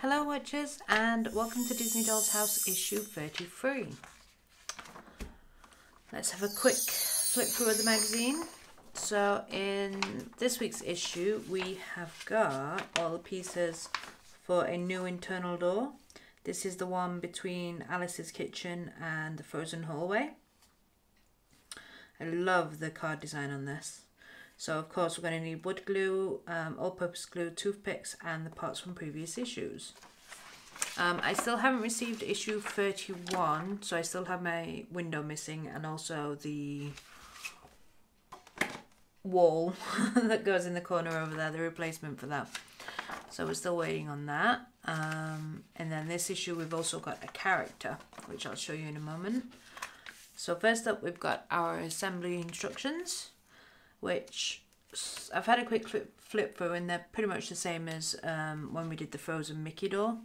Hello watchers and welcome to Disney Dolls House issue 33. Let's have a quick flip through of the magazine. So in this week's issue we have got all the pieces for a new internal door. This is the one between Alice's kitchen and the frozen hallway. I love the card design on this. So of course we're going to need wood glue, all-purpose glue, toothpicks and the parts from previous issues. I still haven't received issue 31, so I still have my window missing and also the wall that goes in the corner over there, the replacement for that. So we're still waiting on that. And then this issue we've also got a character, which I'll show you in a moment. So first up we've got our assembly instructions, which I've had a quick flip through and they're pretty much the same as when we did the frozen Mickey doll.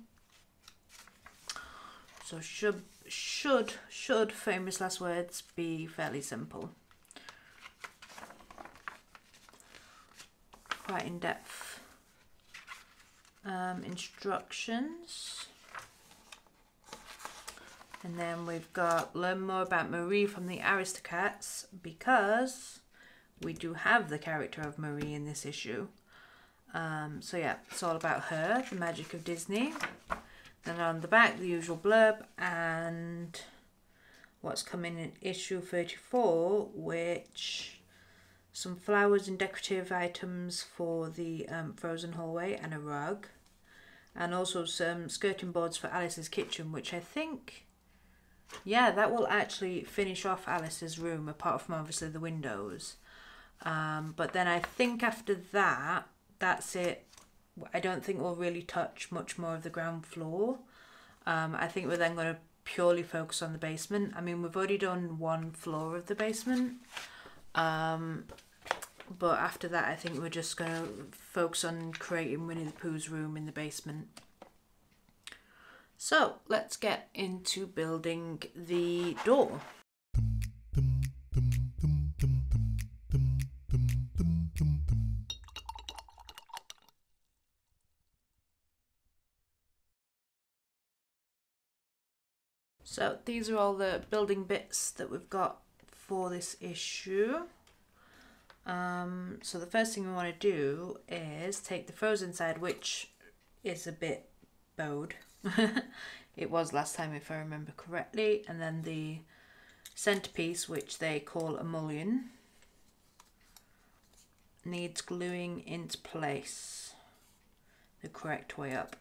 So should famous last words be fairly simple. Quite in-depth instructions. And then we've got learn more about Marie from the Aristocats, because we do have the character of Marie in this issue. So yeah, it's all about her, the magic of Disney. Then on the back, the usual blurb and what's coming in issue 34, which some flowers and decorative items for the frozen hallway and a rug. And also some skirting boards for Alice's kitchen, which I think, yeah, that will actually finish off Alice's room, apart from obviously the windows. But then I think after that, that's it. I don't think we'll really touch much more of the ground floor. I think we're then going to purely focus on the basement. I mean, we've already done one floor of the basement. But after that, I think we're just going to focus on creating Winnie the Pooh's room in the basement. So let's get into building the door. So these are all the building bits that we've got for this issue. So the first thing we want to do is take the frozen side, which is a bit bowed. It was last time if I remember correctly. And then the centerpiece, which they call mullion, needs gluing into place the correct way up.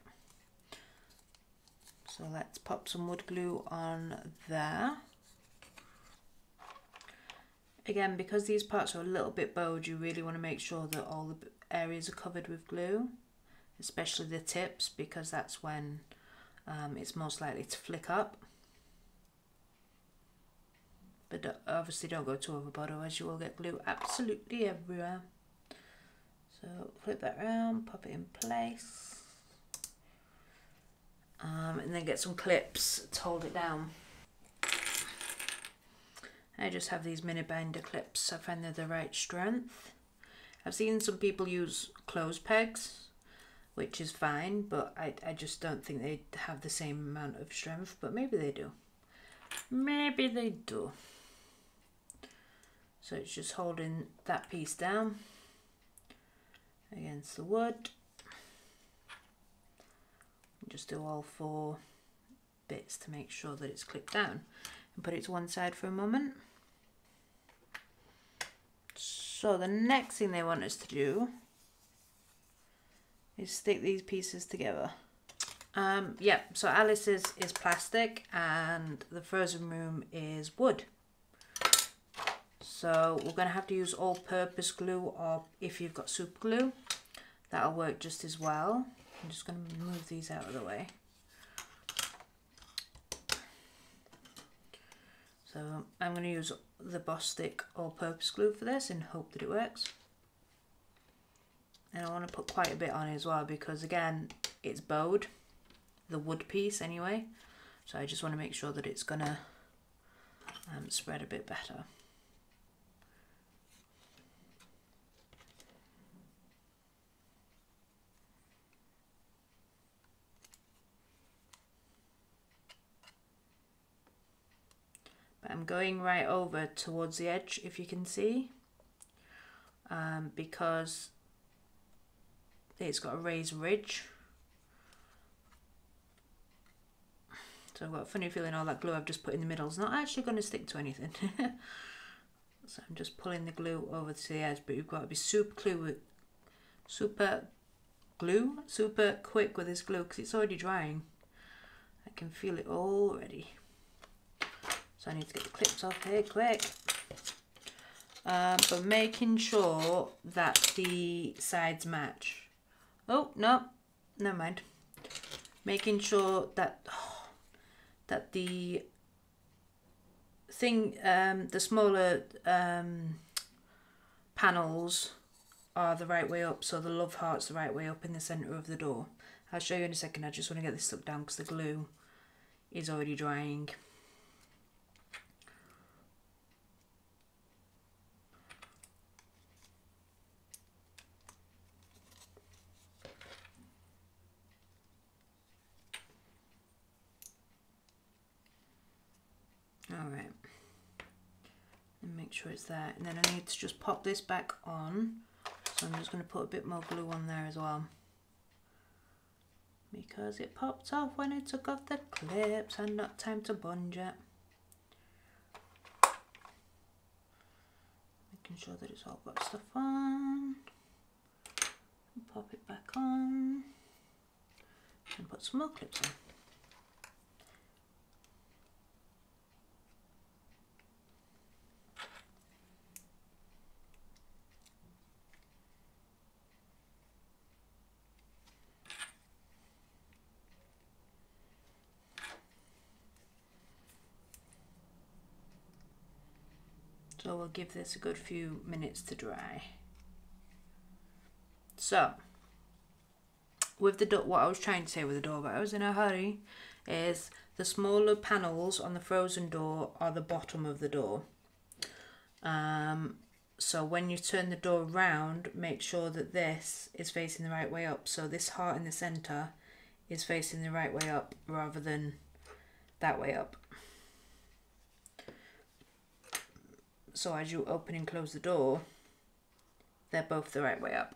So let's pop some wood glue on there. Again, because these parts are a little bit bowed, you really want to make sure that all the areas are covered with glue, especially the tips, because that's when it's most likely to flick up. But obviously don't go too overboard, otherwise you will get glue absolutely everywhere. So flip that around, pop it in place. And then get some clips to hold it down. I just have these mini binder clips. I find they're the right strength. I've seen some people use clothes pegs, which is fine, but I just don't think they have the same amount of strength, but maybe they do. Maybe they do. So it's just holding that piece down against the wood. Just do all four bits to make sure that it's clipped down and put it to one side for a moment. So the next thing they want us to do is stick these pieces together. Yeah, so Alice's is plastic and the frozen room is wood. So we're going to have to use all-purpose glue, or if you've got super glue, that'll work just as well. I'm just going to move these out of the way. So I'm going to use the Bostik all-purpose glue for this and hope that it works. And I want to put quite a bit on as well because, again, it's bowed, the wood piece anyway. So I just want to make sure that it's going to spread a bit better. I'm going right over towards the edge, if you can see, because it's got a raised ridge. So I've got a funny feeling all that glue I've just put in the middle is not actually going to stick to anything. So I'm just pulling the glue over to the edge, but you've got to be super quick with this glue because it's already drying. I can feel it already. So I need to get the clips off here quick. But making sure that the sides match. Oh, no, never mind. Making sure that, oh, that the thing, the smaller panels are the right way up, so the love heart's the right way up in the centre of the door. I'll show you in a second. I just want to get this stuck down because the glue is already drying. Alright, and make sure it's there, and then I need to just pop this back on, so I'm just going to put a bit more glue on there as well, because it popped off when I took off the clips and not time to bond yet. Making sure that it's all got stuff on, and pop it back on, and put some more clips on. So we'll give this a good few minutes to dry. So, with the door, what I was trying to say with the door, but I was in a hurry, is the smaller panels on the frozen door are the bottom of the door. So when you turn the door round, make sure that this is facing the right way up. So this heart in the center is facing the right way up rather than that way up. So as you open and close the door, they're both the right way up.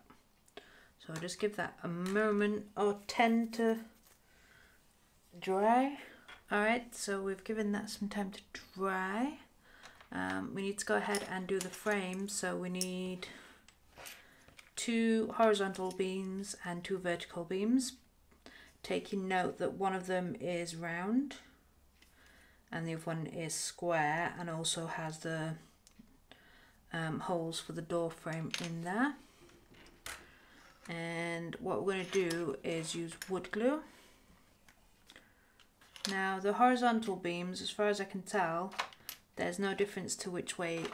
So I'll just give that a moment or 10 to dry. All right, so we've given that some time to dry. We need to go ahead and do the frame. So we need 2 horizontal beams and 2 vertical beams. Taking note that one of them is round and the other one is square and also has the holes for the door frame in there. And what we're going to do is use wood glue. Now the horizontal beams, as far as I can tell, there's no difference to which way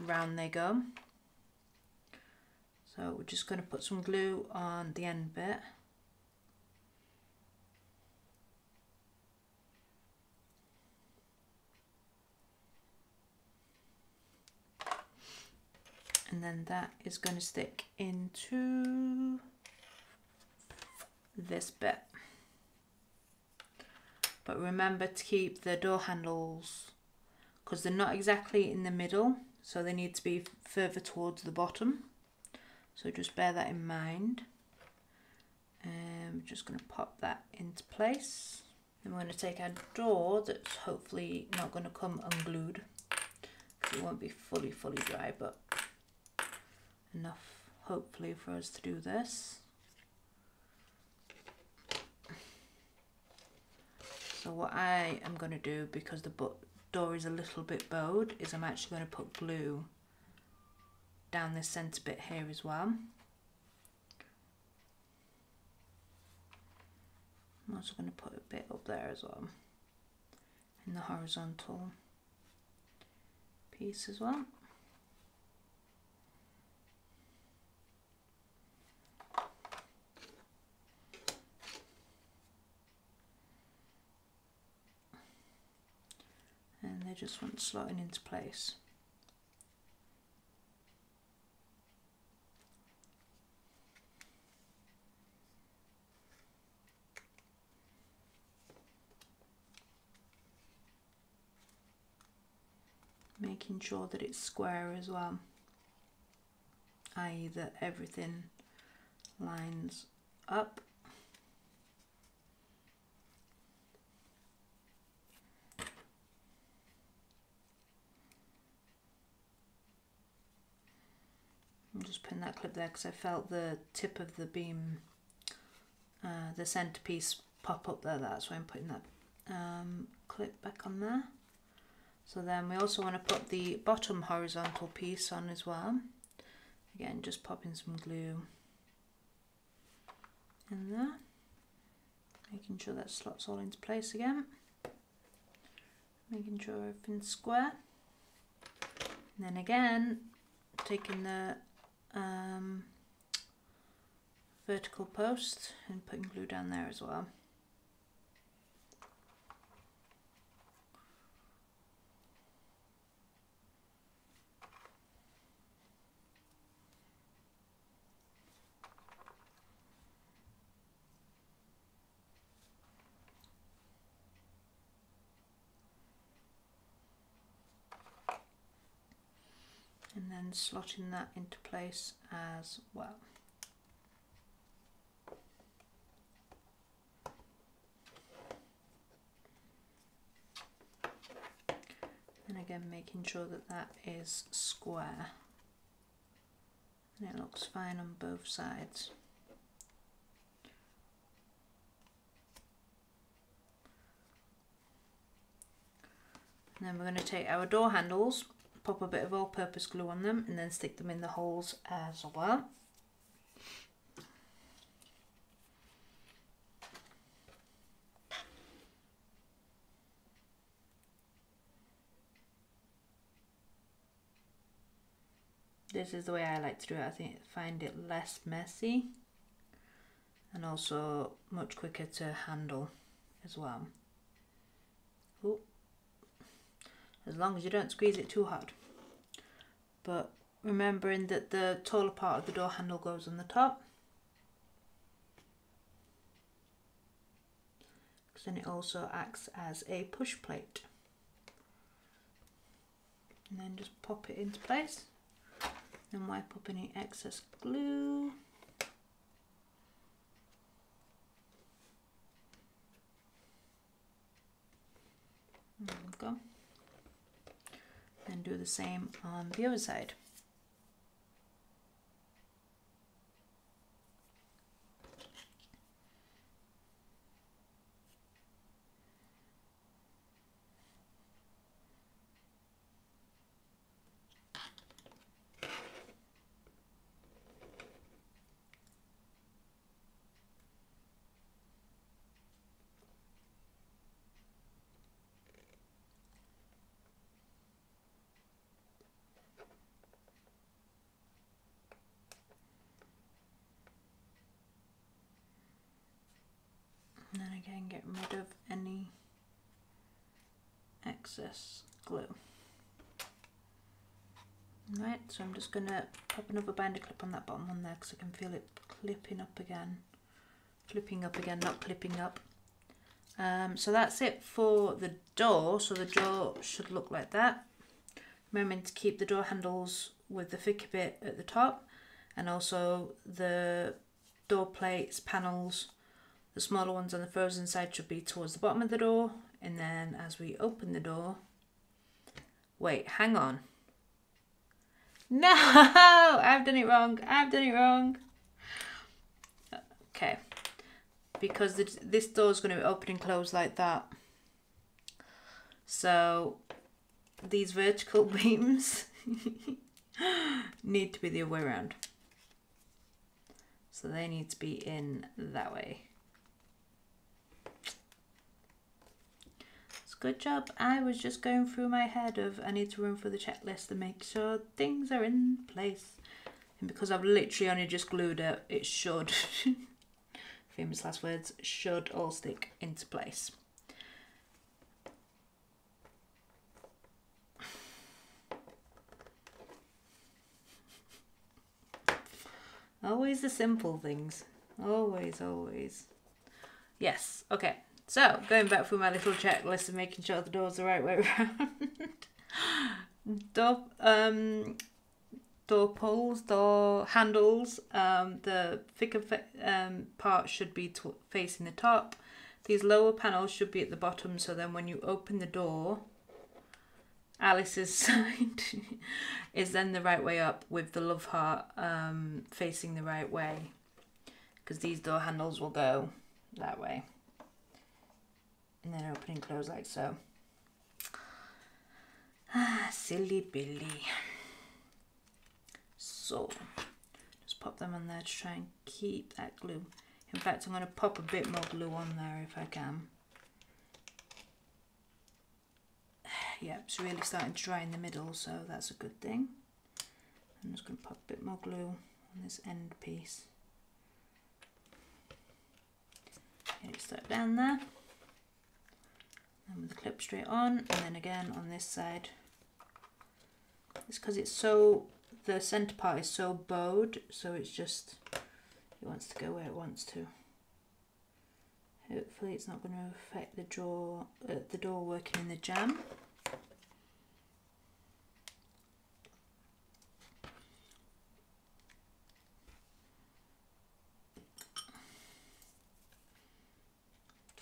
round they go. So we're just going to put some glue on the end bit. And then that is going to stick into this bit. But remember to keep the door handles, because they're not exactly in the middle, so they need to be further towards the bottom. So just bear that in mind. And we're just going to pop that into place. And we're going to take our door that's hopefully not going to come unglued. It won't be fully dry, but enough hopefully for us to do this. So what I am going to do, because the door is a little bit bowed, is I'm actually going to put glue down this centre bit here as well. I'm also going to put a bit up there as well in the horizontal piece as well. And they just want slotting into place. making sure that it's square as well, i.e. that everything lines up. I'll just pin that clip there because I felt the tip of the beam, the centerpiece pop up there. That's why I'm putting that clip back on there. So then we also want to put the bottom horizontal piece on as well. Again, just popping some glue in there, making sure that slots all into place again, making sure everything's square. And then again, taking the vertical post and putting glue down there as well. And then slotting that into place as well. And again, making sure that that is square. And it looks fine on both sides. And then we're going to take our door handles, pop a bit of all-purpose glue on them, and then stick them in the holes as well. This is the way I like to do it. I think I find it less messy and also much quicker to handle as well. Ooh. As long as you don't squeeze it too hard. But remembering that the taller part of the door handle goes on the top, because then it also acts as a push plate. And then just pop it into place and wipe up any excess glue. There we go. And do the same on the other side. Again, get rid of any excess glue. Right, so I'm just going to pop another binder clip on that bottom one there because I can feel it clipping up again. Flipping up again, not clipping up. So that's it for the door. So the door should look like that. Remembering to keep the door handles with the thicker bit at the top, and also the door plates, panels, the smaller ones on the frozen side should be towards the bottom of the door. And then as we open the door, wait, hang on. No, I've done it wrong. I've done it wrong. Okay, because this door is going to open and close like that. So these vertical beams need to be the other way around. So they need to be in that way. Good job. I was just going through my head of I need to run through the checklist and make sure things are in place. And because I've literally only just glued it, it should, famous last words, should all stick into place. Always the simple things. Always, always. Yes, okay. So, going back through my little checklist and making sure the door's the right way around. door pulls, door handles, the thicker part should be facing the top. These lower panels should be at the bottom, so then when you open the door, Alice's side is then the right way up with the love heart facing the right way, because these door handles will go that way. And then open and close like so. Ah, silly Billy. So, just pop them on there to try and keep that glue. In fact, I'm going to pop a bit more glue on there if I can. Yeah, it's really starting to dry in the middle, so that's a good thing. I'm just going to pop a bit more glue on this end piece. Get it stuck down there. And with the clip straight on, and then again on this side. It's because it's so, the centre part is so bowed, so it's just, it wants to go where it wants to. Hopefully it's not going to affect the door working in the jam.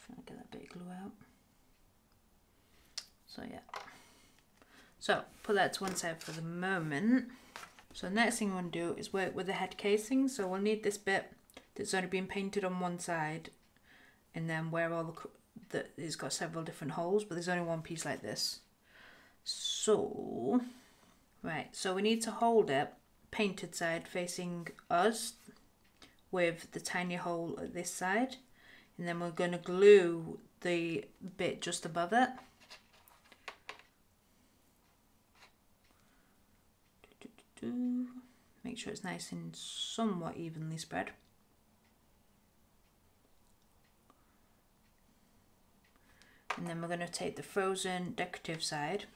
Trying to get that bit of glue out. So yeah, so put that to one side for the moment. So next thing we want to do is work with the head casing. So we'll need this bit that's only been painted on one side, and then where all the it's got several different holes, but there's only one piece like this. So, right, so we need to hold it painted side facing us with the tiny hole at this side, and then we're going to glue the bit just above it. Make sure it's nice and somewhat evenly spread. And then we're going to take the frozen decorative side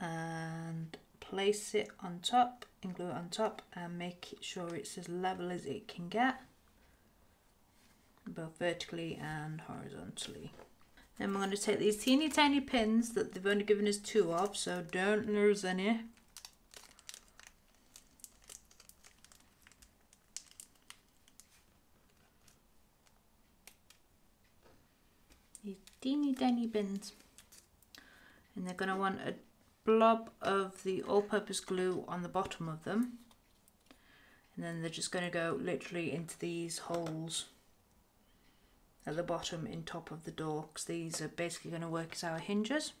and place it on top and glue it on top and make sure it's as level as it can get, both vertically and horizontally. Then we're going to take these teeny tiny pins that they've only given us 2 of, so don't lose any. Teeny tiny bins, and they're going to want a blob of the all-purpose glue on the bottom of them, and then they're just going to go literally into these holes at the bottom in top of the door, because these are basically going to work as our hinges.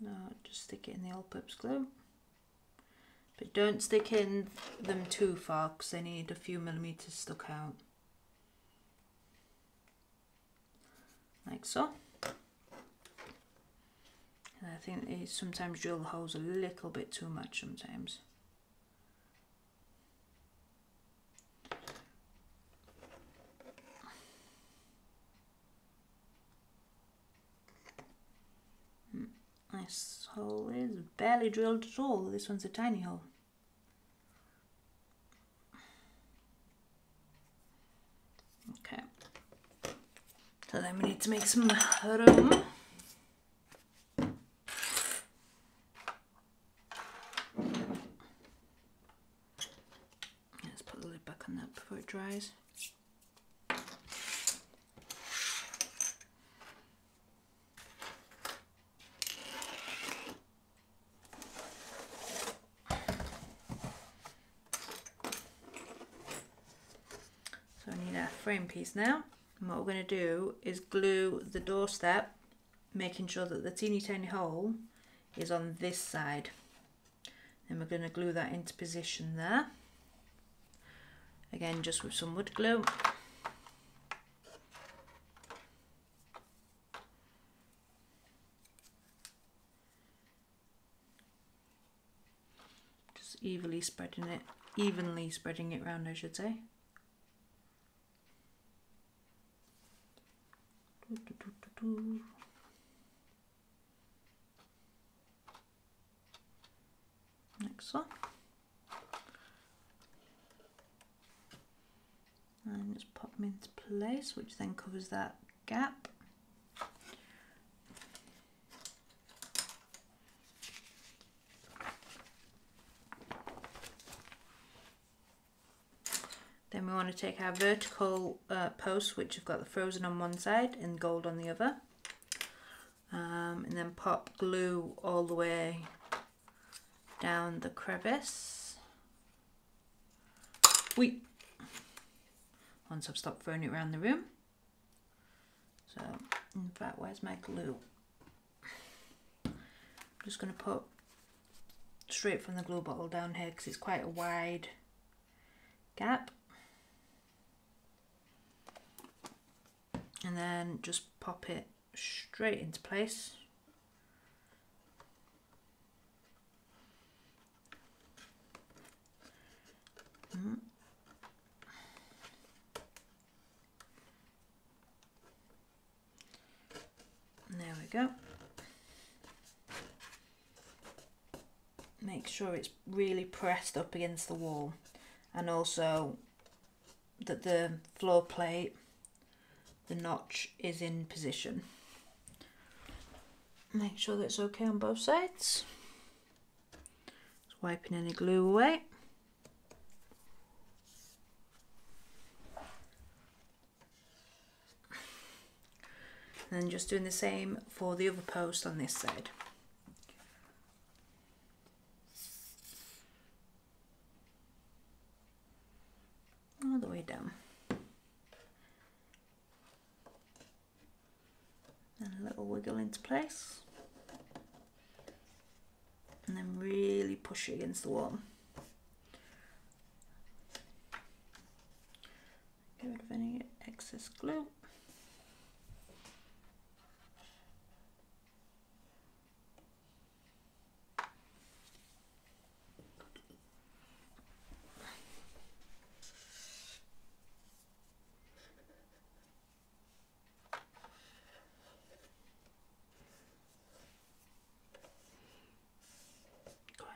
Now just stick it in the all-purpose glue. But don't stick in them too far, because they need a few millimeters stuck out. Like so. And I think they sometimes drill the holes a little bit too much sometimes. This hole is barely drilled at all. This one's a tiny hole. Okay. So then we need to make some room. Let's put the lid back on that before it dries. Frame piece now, and what we're going to do is glue the doorstep, making sure that the teeny tiny hole is on this side. Then we're going to glue that into position there, again just with some wood glue. Just evenly spreading it around, I should say. Like so. and just pop them into place, which then covers that gap. Then we want to take our vertical posts, which have got the frozen on one side and gold on the other, and then pop glue all the way down the crevice. Whee! Once I've stopped throwing it around the room. So, in fact, where's my glue? I'm just going to put straight from the glue bottle down here because it's quite a wide gap. And then just pop it straight into place. There we go. Make sure it's really pressed up against the wall, and also that the floor plate, the notch, is in position. Make sure that it's okay on both sides. Just wiping any glue away. And then just doing the same for the other post on this side. All the way down. A little wiggle into place, and then really push it against the wall. Get rid of any excess glue.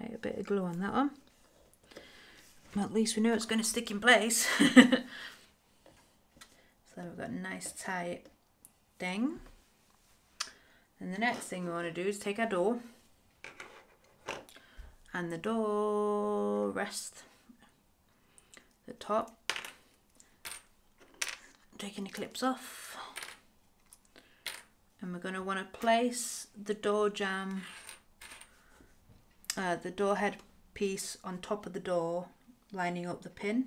A bit of glue on that one. Well, at least we know it's going to stick in place. So we've got a nice tight thing. And the next thing we want to do is take our door, and the door rest, the top, taking the clips off, and we're going to want to place the door jamb, the door head piece, on top of the door, lining up the pin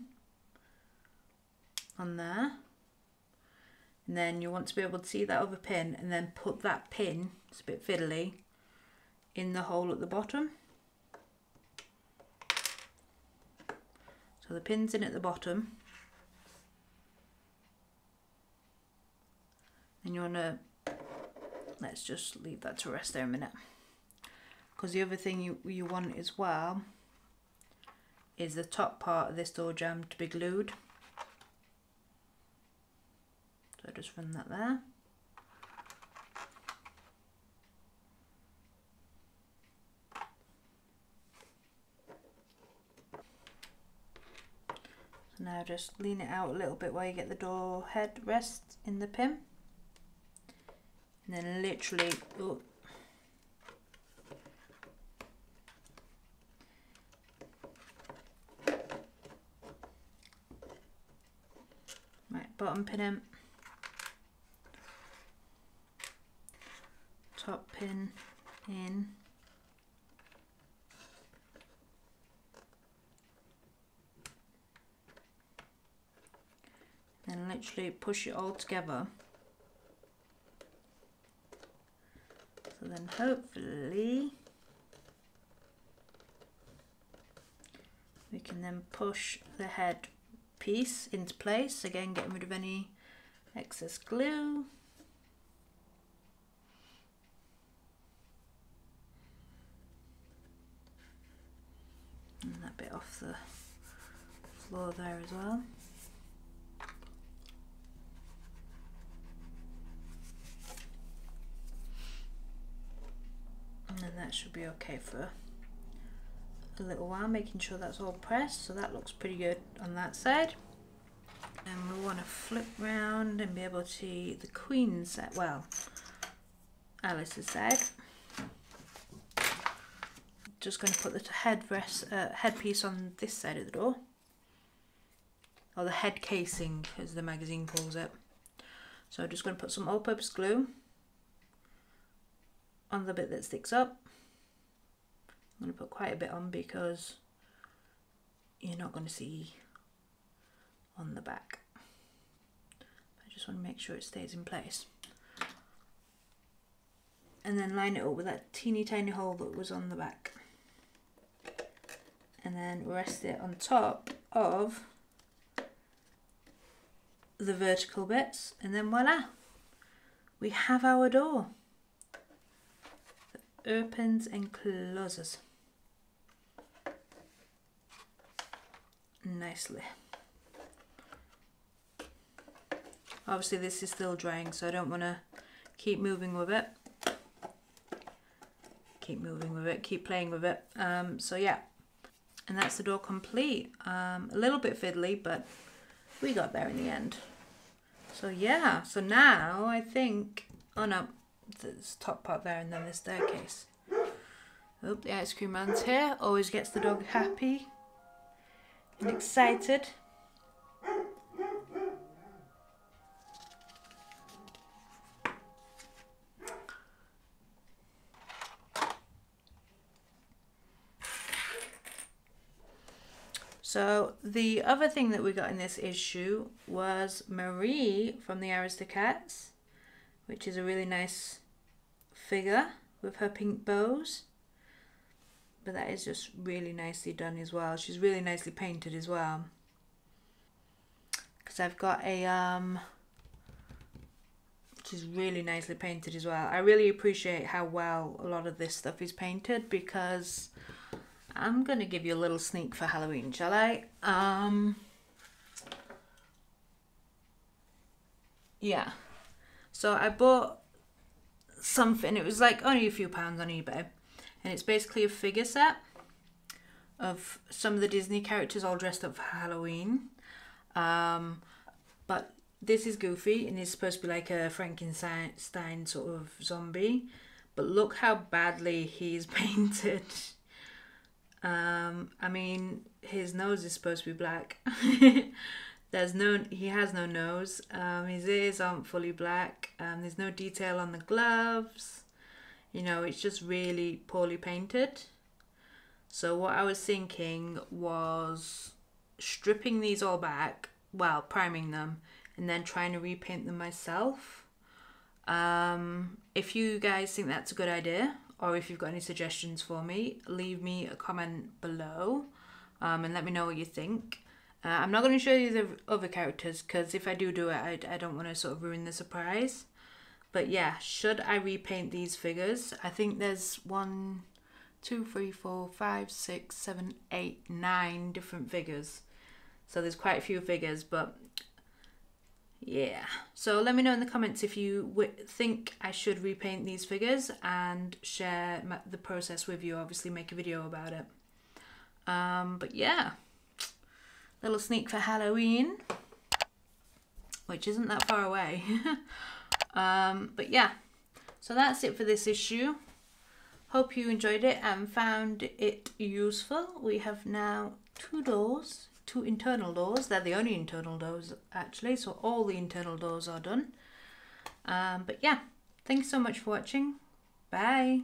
on there. And then you want to be able to see that other pin, and then put that pin, it's a bit fiddly, in the hole at the bottom. So the pin's in at the bottom. And you want to, let's just leave that to rest there a minute. Because the other thing you want as well is the top part of this door jamb to be glued. So just run that there. So now just lean it out a little bit while you get the door head rest in the pin. And then literally, oh, bottom pin in, top pin in, then literally push it all together. So then hopefully we can then push the head piece into place again, getting rid of any excess glue. And that bit off the floor there as well. And then that should be okay for a little while, making sure that's all pressed. So that looks pretty good on that side. and we want to flip round and be able to the Queen's side, well, Alice's side. Just going to put the headpiece on this side of the door, or the head casing as the magazine calls it. So I'm just going to put some all-purpose glue on the bit that sticks up. I'm going to put quite a bit on because you're not going to see on the back. I just want to make sure it stays in place. And then line it up with that teeny tiny hole that was on the back. And then rest it on top of the vertical bits, and then voila! We have our door that opens and closes nicely. Obviously this is still drying, so I don't want to keep moving with it. Keep playing with it. So yeah, and that's the door complete. A little bit fiddly, but we got there in the end. So yeah, so now I think, oh no, there's the top part there and then the staircase. Oh, the ice cream man's here, always gets the dog happy and excited. So the other thing that we got in this issue was Marie from the Aristocats, which is a really nice figure with her pink bows. But that is just really nicely done as well. She's really nicely painted as well. Because I've got a, she's really nicely painted as well. I really appreciate how well a lot of this stuff is painted, because I'm gonna give you a little sneak for Halloween, shall I? Yeah. So I bought something, it was like only a few pounds on eBay, and it's basically a figure set of some of the Disney characters all dressed up for Halloween. But this is Goofy, and he's supposed to be like a Frankenstein sort of zombie, but look how badly he's painted. I mean, his nose is supposed to be black. He has no nose. His ears aren't fully black. There's no detail on the gloves. You know, it's just really poorly painted. So what I was thinking was stripping these all back, well, priming them, and then trying to repaint them myself. If you guys think that's a good idea, or if you've got any suggestions for me, leave me a comment below and let me know what you think. I'm not going to show you the other characters, because if I do it, I don't want to sort of ruin the surprise. But yeah, should I repaint these figures? I think there's 1, 2, 3, 4, 5, 6, 7, 8, 9 different figures. So there's quite a few figures, but yeah, so let me know in the comments if you think I should repaint these figures, and share the process with you, obviously make a video about it. But yeah, little sneak for Halloween, which isn't that far away. But yeah, so that's it for this issue. Hope you enjoyed it and found it useful. We have now two doors. Two internal doors. They're the only internal doors actually, so all the internal doors are done. But yeah, thanks so much for watching. Bye.